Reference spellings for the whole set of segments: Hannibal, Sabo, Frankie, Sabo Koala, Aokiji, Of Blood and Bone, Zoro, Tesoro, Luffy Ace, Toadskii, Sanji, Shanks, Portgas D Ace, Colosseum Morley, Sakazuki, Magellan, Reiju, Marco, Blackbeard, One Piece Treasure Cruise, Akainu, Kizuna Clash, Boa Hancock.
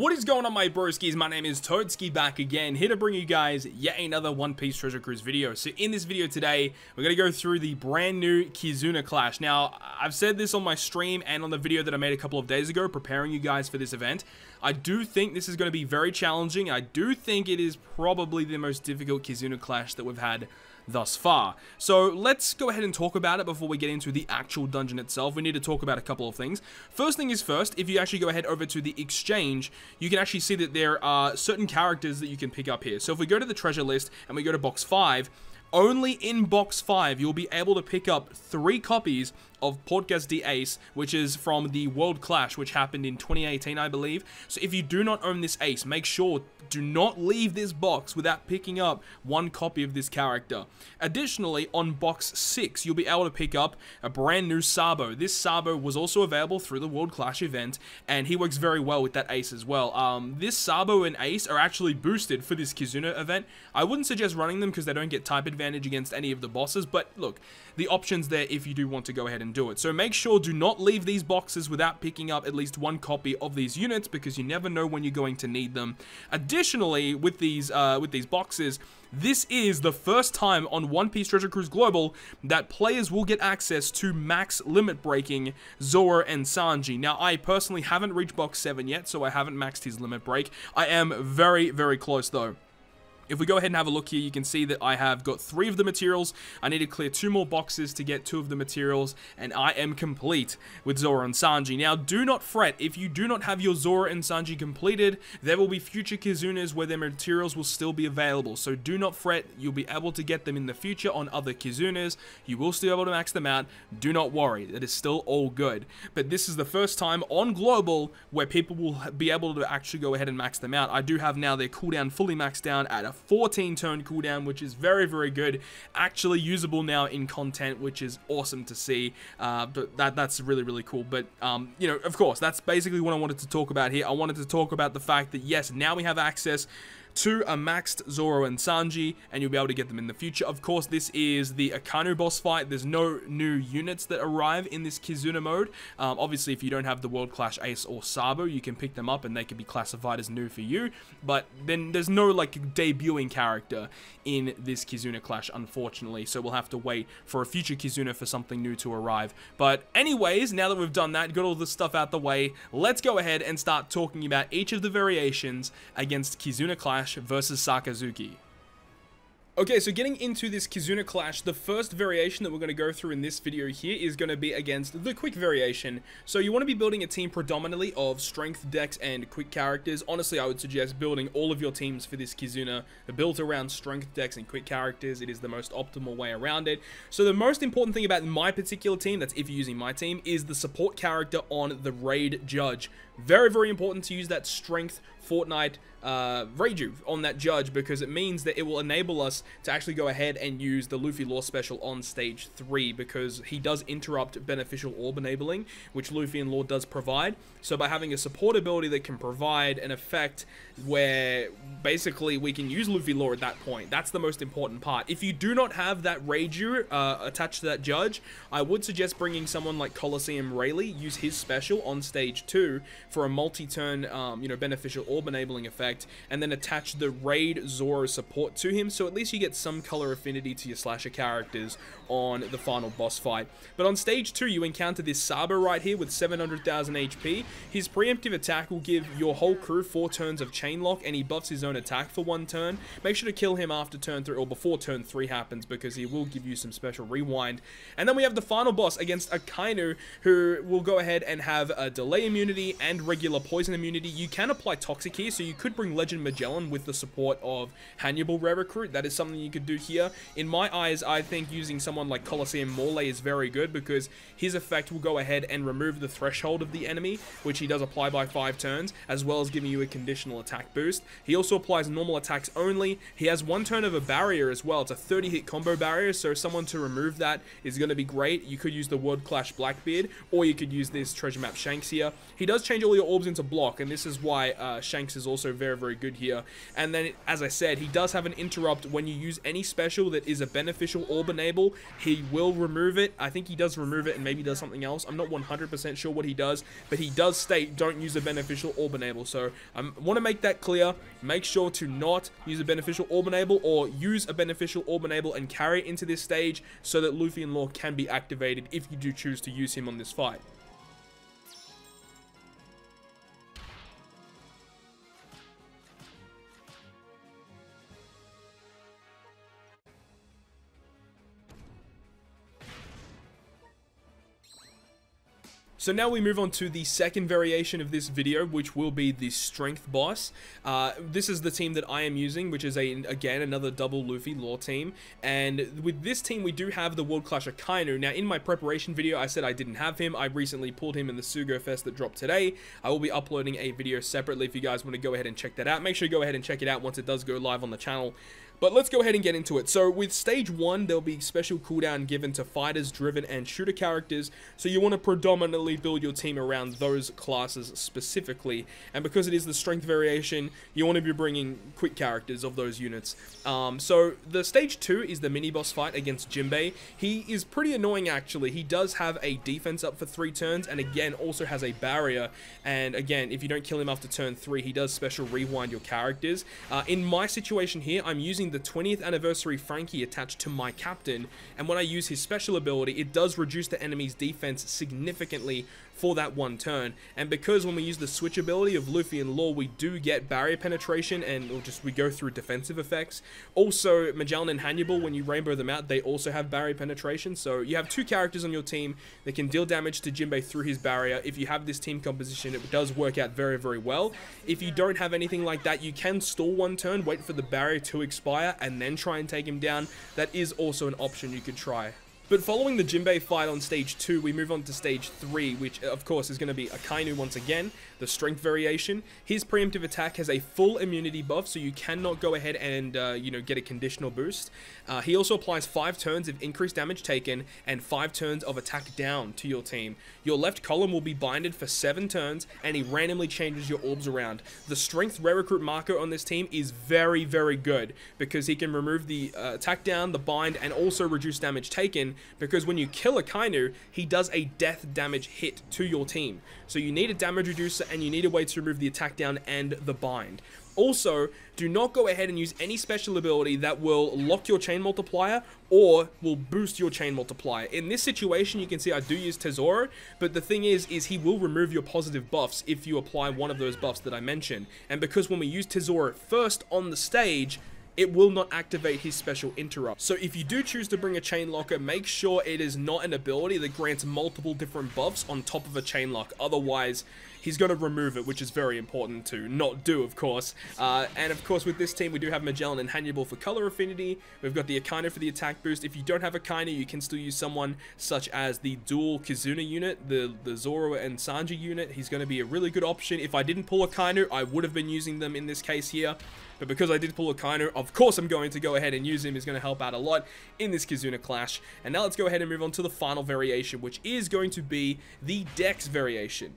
What is going on, my broskies? My name is Toadskii, back again, here to bring you guys yet another One Piece Treasure Cruise video. So in this video today, we're going to go through the brand new Kizuna Clash. Now, I've said this on my stream and on the video that I made a couple of days ago preparing you guys for this event. I do think this is going to be very challenging. I do think it is probably the most difficult Kizuna Clash that we've had thus far. So let's go ahead and talk about it before we get into the actual dungeon itself. We need to talk about a couple of things. First thing is first, if you actually go ahead over to the exchange, you can actually see that there are certain characters that you can pick up here. So if we go to the treasure list and we go to box 5, only in box 5 you'll be able to pick up 3 copies of Portgas D Ace, which is from the World Clash, which happened in 2018, I believe. So if you do not own this Ace, make sure do not leave this box without picking up 1 copy of this character. Additionally, on box 6, you'll be able to pick up a brand new Sabo. This Sabo was also available through the World Clash event, and he works very well with that Ace as well. This Sabo and Ace are actually boosted for this Kizuna event. I wouldn't suggest running them because they don't get type advantage against any of the bosses, but look, the option's there if you do want to go ahead and do it. So make sure do not leave these boxes without picking up at least 1 copy of these units, because you never know when you're going to need them. Additionally, with these boxes, this is the first time on One Piece Treasure Cruise Global that players will get access to max limit breaking Zoro and Sanji. Now, I personally haven't reached box 7 yet, so I haven't maxed his limit break. I am very, very close though. If we go ahead and have a look here, you can see that I have got 3 of the materials. I need to clear 2 more boxes to get 2 of the materials, and I am complete with Zoro and Sanji. Now, do not fret. If you do not have your Zoro and Sanji completed, there will be future Kizunas where their materials will still be available. So do not fret. You'll be able to get them in the future on other Kizunas. You will still be able to max them out. Do not worry. That is still all good. But this is the first time on Global where people will be able to actually go ahead and max them out. I do have now their cooldown fully maxed down at a 14-turn cooldown, which is very, very good. Actually usable now in content, which is awesome to see. But that's really, really cool. But, you know, of course, that's basically what I wanted to talk about here. I wanted to talk about the fact that, yes, now we have access to a maxed Zoro and Sanji, and you'll be able to get them in the future. Of course, this is the Akainu boss fight. There's no new units that arrive in this Kizuna mode. Obviously, if you don't have the World Clash Ace or Sabo, you can pick them up and they can be classified as new for you. But then there's no, like, debuting character in this Kizuna Clash, unfortunately. So we'll have to wait for a future Kizuna for something new to arrive. But anyways, now that we've done that, got all this stuff out the way, let's go ahead and start talking about each of the variations against Kizuna Clash versus Sakazuki. Okay, so getting into this Kizuna Clash, the first variation that we're going to go through in this video here is going to be against the Quick variation. So you want to be building a team predominantly of Strength, Dex, and Quick characters. Honestly, I would suggest building all of your teams for this Kizuna built around Strength, Dex, and Quick characters. It is the most optimal way around it. So the most important thing about my particular team, that's if you're using my team, is the support character on the Raid Judge. Very, very important to use that Strength Fortnite Reiju on that Judge, because it means that it will enable us to actually go ahead and use the Luffy Law special on stage 3, because he does interrupt beneficial orb enabling, which Luffy and Law does provide. So by having a support ability that can provide an effect where basically we can use Luffy Law at that point, that's the most important part. If you do not have that Reiju attached to that Judge, I would suggest bringing someone like Colosseum Rayleigh, use his special on stage 2 for a multi-turn beneficial orb enabling effect, and then attach the Raid Zoro support to him, so at least you get some color affinity to your slasher characters on the final boss fight. But on stage 2, you encounter this Sabo right here with 700,000 HP. His preemptive attack will give your whole crew 4 turns of chain lock, and he buffs his own attack for 1 turn. Make sure to kill him after turn 3 or before turn 3 happens, because he will give you some special rewind. And then we have the final boss against Akainu, who will go ahead and have a delay immunity and regular poison immunity. You can apply toxic here, so you could bring Legend Magellan with the support of Hannibal Rare Recruit. That is something you could do here. In my eyes, I think using someone like Colosseum Morley is very good, because his effect will go ahead and remove the threshold of the enemy, which he does apply by 5 turns, as well as giving you a conditional attack boost. He also applies normal attacks only. He has 1 turn of a barrier as well. It's a 30-hit combo barrier, so someone to remove that is going to be great. You could use the World Clash Blackbeard, or you could use this Treasure Map Shanks here. He does change all Aurelia Orbs into block, and this is why Shanks is also very, very good here. And then, as I said, he does have an interrupt. When you use any special that is a beneficial orb enable, he will remove it. I think he does remove it and maybe does something else. I'm not 100% sure what he does, but he does state don't use a beneficial orb enable. So I want to make that clear. Make sure to not use a beneficial orb enable, or use a beneficial orb enable and carry it into this stage so that Luffy and Law can be activated if you do choose to use him on this fight. So now we move on to the second variation of this video, which will be the Strength Boss. This is the team that I am using, which is, again, another double Luffy Law team. And with this team, we do have the World Clash Akainu. Now, in my preparation video, I said I didn't have him. I recently pulled him in the Sugo Fest that dropped today. I will be uploading a video separately if you guys want to go ahead and check that out. Make sure you go ahead and check it out once it does go live on the channel. But let's go ahead and get into it. So with stage 1, there'll be special cooldown given to fighters, driven, and shooter characters. So you want to predominantly build your team around those classes specifically. And because it is the strength variation, you want to be bringing quick characters of those units. So the stage 2 is the mini-boss fight against Jinbei. He is pretty annoying, actually. He does have a defense up for 3 turns, and again, also has a barrier. And again, if you don't kill him after turn 3, he does special rewind your characters. In my situation here, I'm using the 20th anniversary Frankie attached to my captain, and when I use his special ability, it does reduce the enemy's defense significantly for that 1 turn. And because when we use the switch ability of Luffy and Law, we do get barrier penetration, and we go through defensive effects. Also, Magellan and Hannibal, when you rainbow them out, they also have barrier penetration, so you have 2 characters on your team that can deal damage to Jinbei through his barrier. If you have this team composition, it does work out very, very well. If you don't have anything like that, you can stall 1 turn, wait for the barrier to expire, and then try and take him down. That is also an option you could try. But following the Jinbei fight on stage 2, we move on to stage 3, which of course is going to be Akainu once again, the strength variation. His preemptive attack has a full immunity buff, so you cannot go ahead and get a conditional boost. He also applies 5 turns of increased damage taken and 5 turns of attack down to your team. Your left column will be binded for 7 turns, and he randomly changes your orbs around. The strength rare recruit Marco on this team is very, very good because he can remove the attack down, the bind, and also reduce damage taken. Because when you kill Akainu, he does a death damage hit to your team. So you need a damage reducer, and you need a way to remove the attack down and the bind. Also, do not go ahead and use any special ability that will lock your chain multiplier or will boost your chain multiplier. In this situation, you can see I do use Tesoro, but the thing is he will remove your positive buffs if you apply one of those buffs that I mentioned. And because when we use Tesoro first on the stage, it will not activate his special interrupt. So if you do choose to bring a chain locker, make sure it is not an ability that grants multiple different buffs on top of a chain lock. Otherwise, he's going to remove it, which is very important to not do, of course. And of course, with this team, we do have Magellan and Hannibal for color affinity. We've got the Akainu for the attack boost. If you don't have Akainu, you can still use someone such as the dual Kizuna unit, the Zoro and Sanji unit. He's going to be a really good option. If I didn't pull Akainu, I would have been using them in this case here. But because I did pull Akainu, of course I'm going to go ahead and use him. He's going to help out a lot in this Kizuna Clash. And now let's go ahead and move on to the final variation, which is going to be the Dex variation.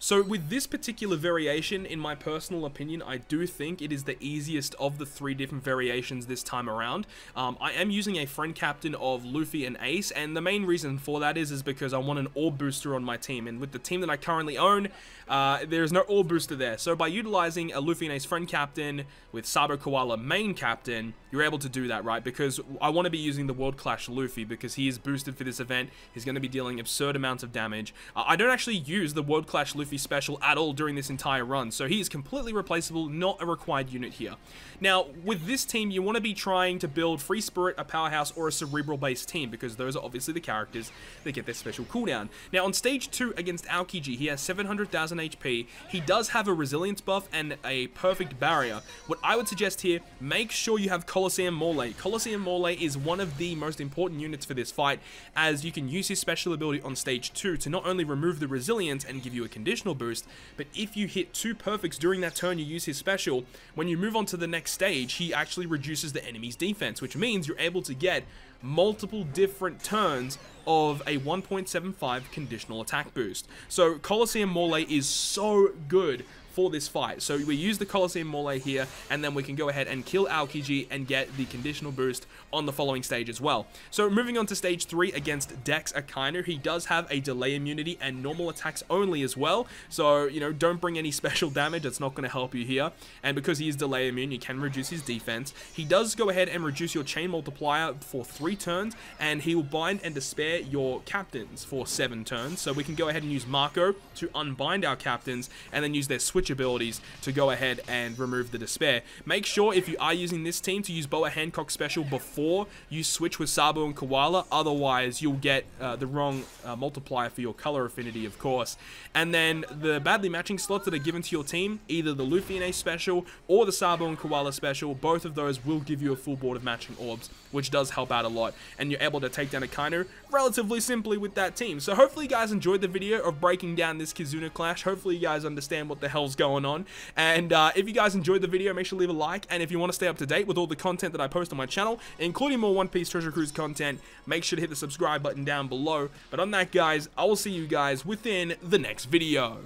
So with this particular variation, in my personal opinion, I do think it is the easiest of the 3 different variations this time around. I am using a friend captain of Luffy and Ace, and the main reason for that is because I want an orb booster on my team, and with the team that I currently own, there is no orb booster there. So by utilizing a Luffy and Ace friend captain with Sabo Koala main captain, you're able to do that, right? Because I want to be using the World Clash Luffy because he is boosted for this event. He's going to be dealing absurd amounts of damage. I don't actually use the World Clash Luffy special at all during this entire run, so he is completely replaceable, not a required unit here. Now, with this team, you want to be trying to build Free Spirit, a Powerhouse, or a Cerebral-based team, because those are obviously the characters that get their special cooldown. Now, on Stage 2 against Aokiji, he has 700,000 HP. He does have a Resilience buff and a Perfect Barrier. What I would suggest here, make sure you have Colosseum Morley. Colosseum Morley is one of the most important units for this fight, as you can use his special ability on Stage 2 to not only remove the Resilience and give you a condition boost, but if you hit 2 perfects during that turn, you use his special. When you move on to the next stage, he actually reduces the enemy's defense, which means you're able to get multiple different turns of a 1.75 conditional attack boost. So Colosseum Morley is so good for this fight. So we use the Colosseum Morley here, and then we can go ahead and kill Aokiji and get the conditional boost on the following stage as well. So moving on to stage 3 against Dex Akainu, he does have a delay immunity and normal attacks only as well. So, you know, don't bring any special damage, that's not going to help you here. And because he is delay immune, you can reduce his defense. He does go ahead and reduce your chain multiplier for 3 turns, and he will bind and despair your captains for 7 turns. So we can go ahead and use Marco to unbind our captains and then use their switch abilities to go ahead and remove the despair. Make sure if you are using this team to use Boa Hancock special before you switch with Sabo and Koala, otherwise you'll get the wrong multiplier for your color affinity, of course. And then the badly matching slots that are given to your team, either the Luffy and Ace special or the Sabo and Koala special, both of those will give you a full board of matching orbs, which does help out a lot, and you're able to take down Akainu relatively simply with that team. So hopefully you guys enjoyed the video of breaking down this Kizuna Clash. Hopefully you guys understand what the hell's going on, and if you guys enjoyed the video, make sure to leave a like, and if you want to stay up to date with all the content that I post on my channel, including more One Piece Treasure Cruise content, make sure to hit the subscribe button down below. But on that, guys, I will see you guys within the next video.